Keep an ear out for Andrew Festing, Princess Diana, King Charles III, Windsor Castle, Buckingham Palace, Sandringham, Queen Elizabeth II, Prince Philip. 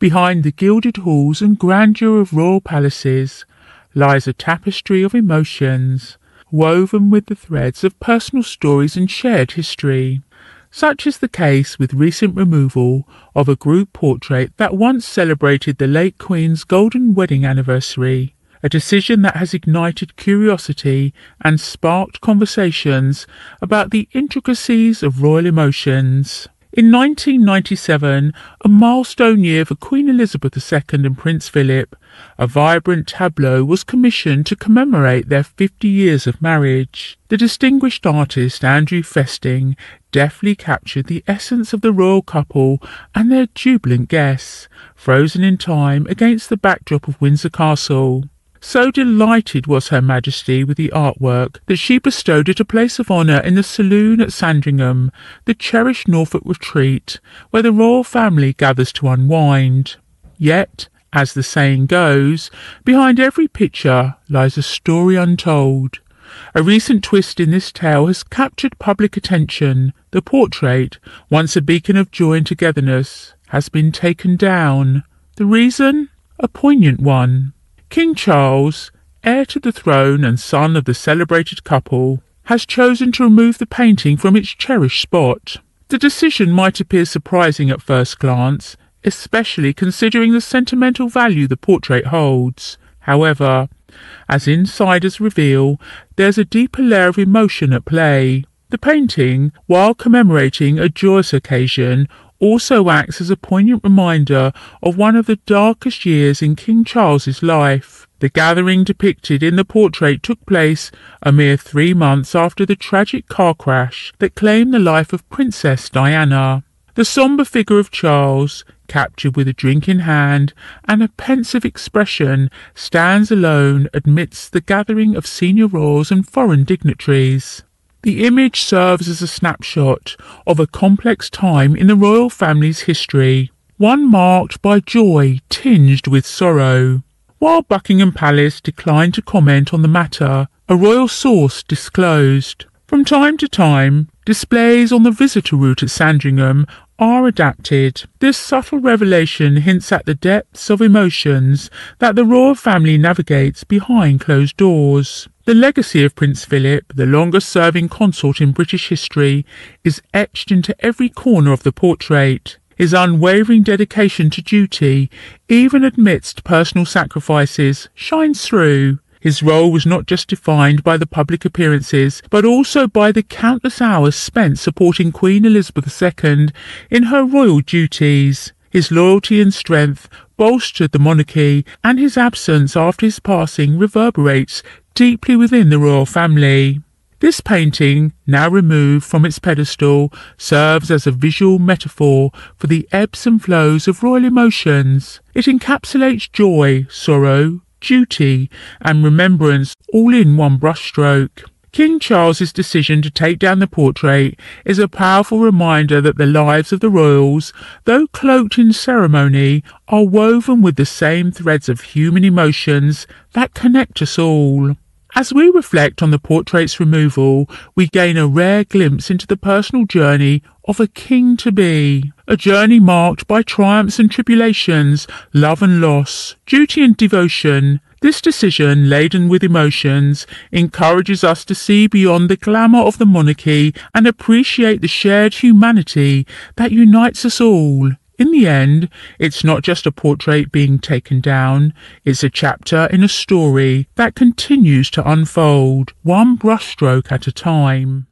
Behind the gilded halls and grandeur of royal palaces lies a tapestry of emotions, woven with the threads of personal stories and shared history. Such is the case with recent removal of a group portrait that once celebrated the late Queen's golden wedding anniversary, a decision that has ignited curiosity and sparked conversations about the intricacies of royal emotions. In 1997, a milestone year for Queen Elizabeth II and Prince Philip, a vibrant tableau was commissioned to commemorate their 50 years of marriage. The distinguished artist Andrew Festing deftly captured the essence of the royal couple and their jubilant guests, frozen in time against the backdrop of Windsor Castle. So delighted was Her Majesty with the artwork that she bestowed it a place of honour in the saloon at Sandringham, the cherished Norfolk retreat, where the royal family gathers to unwind. Yet, as the saying goes, behind every picture lies a story untold. A recent twist in this tale has captured public attention. The portrait, once a beacon of joy and togetherness, has been taken down. The reason? A poignant one. King Charles, heir to the throne and son of the celebrated couple, has chosen to remove the painting from its cherished spot. The decision might appear surprising at first glance, especially considering the sentimental value the portrait holds. However, as insiders reveal, there's a deeper layer of emotion at play. The painting, while commemorating a joyous occasion, also acts as a poignant reminder of one of the darkest years in King Charles's life. The gathering depicted in the portrait took place a mere 3 months after the tragic car crash that claimed the life of Princess Diana. The sombre figure of Charles, captured with a drink in hand and a pensive expression, stands alone amidst the gathering of senior royals and foreign dignitaries. The image serves as a snapshot of a complex time in the royal family's history, one marked by joy tinged with sorrow. While Buckingham Palace declined to comment on the matter, a royal source disclosed, from time to time, displays on the visitor route at Sandringham are adapted. This subtle revelation hints at the depths of emotions that the royal family navigates behind closed doors. The legacy of Prince Philip, the longest-serving consort in British history, is etched into every corner of the portrait. His unwavering dedication to duty, even amidst personal sacrifices, shines through. His role was not just defined by the public appearances, but also by the countless hours spent supporting Queen Elizabeth II in her royal duties. His loyalty and strength bolstered the monarchy, and his absence after his passing reverberates deeply within the royal family. This painting, now removed from its pedestal, serves as a visual metaphor for the ebbs and flows of royal emotions. It encapsulates joy, sorrow, duty and remembrance all in one brushstroke. King Charles's decision to take down the portrait is a powerful reminder that the lives of the royals, though cloaked in ceremony, are woven with the same threads of human emotions that connect us all. As we reflect on the portrait's removal, we gain a rare glimpse into the personal journey of a king-to-be, a journey marked by triumphs and tribulations, love and loss, duty and devotion. This decision, laden with emotions, encourages us to see beyond the glamour of the monarchy and appreciate the shared humanity that unites us all. In the end, it's not just a portrait being taken down, it's a chapter in a story that continues to unfold, one brushstroke at a time.